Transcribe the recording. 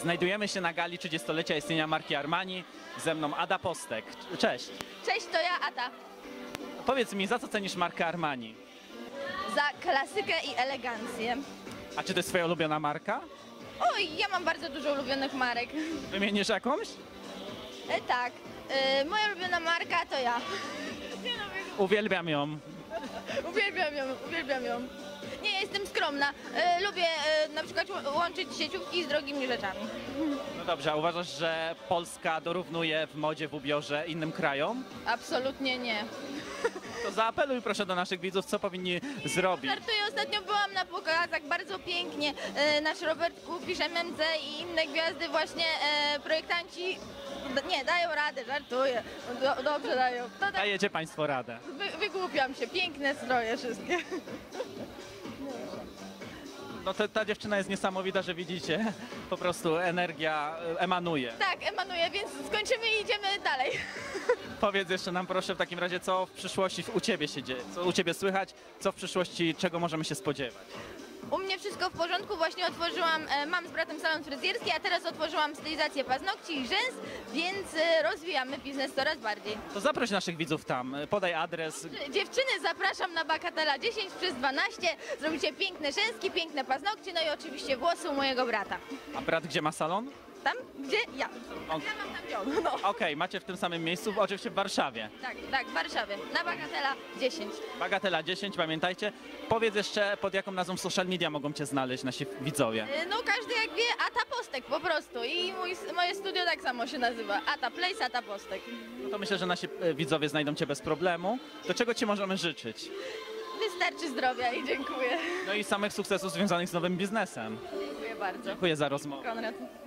Znajdujemy się na gali 30-lecia istnienia marki Armani. Ze mną Ata Postek. Cześć. Cześć, to ja, Ata. Powiedz mi, za co cenisz markę Armani? Za klasykę i elegancję. A czy to jest twoja ulubiona marka? Oj, ja mam bardzo dużo ulubionych marek. Wymienisz jakąś? Tak. Moja ulubiona marka to ja. Uwielbiam ją. Uwielbiam ją. Nie, ja jestem skromna. Lubię na przykład łączyć sieciówki z drogimi rzeczami. No dobrze, a uważasz, że Polska dorównuje w modzie, w ubiorze innym krajom? Absolutnie nie. To zaapeluj proszę do naszych widzów, co powinni zrobić. Startuję. Ostatnio byłam na pokazach, bardzo pięknie. Nasz Robert Kupisz, MMC i inne gwiazdy właśnie projektanci nie dają rady, żartuję. Dobrze dają. To tak. Dajecie państwo radę. Wygłupiam się, piękne stroje wszystkie. No ta dziewczyna jest niesamowita, że widzicie, po prostu energia emanuje. Tak, emanuje, więc skończymy i idziemy dalej. Powiedz jeszcze nam proszę w takim razie, co w przyszłości u ciebie się dzieje, co u ciebie słychać, co w przyszłości, czego możemy się spodziewać. U mnie wszystko w porządku, właśnie otworzyłam, mam z bratem salon fryzjerski, a teraz otworzyłam stylizację paznokci i rzęs, więc rozwijamy biznes coraz bardziej. To zaproś naszych widzów tam, podaj adres. Dziewczyny, zapraszam na Bagatela 10/12, zrobicie piękne rzęski, piękne paznokcie, no i oczywiście włosy u mojego brata. A brat gdzie ma salon? Tam, gdzie ja. On... Ja mam tam dział. No. Okej, macie w tym samym miejscu, oczywiście w Warszawie. Tak, tak, w Warszawie, na Bagatela 10. Bagatela 10, pamiętajcie. Powiedz jeszcze, pod jaką nazwą social media mogą cię znaleźć nasi widzowie. No każdy jak wie, Ata Postek po prostu i moje studio tak samo się nazywa, Ata Place, Ata Postek. No to myślę, że nasi widzowie znajdą cię bez problemu. Do czego ci możemy życzyć? Wystarczy zdrowia i dziękuję. No i samych sukcesów związanych z nowym biznesem. Dziękuję bardzo. Dziękuję za rozmowę. Konrad.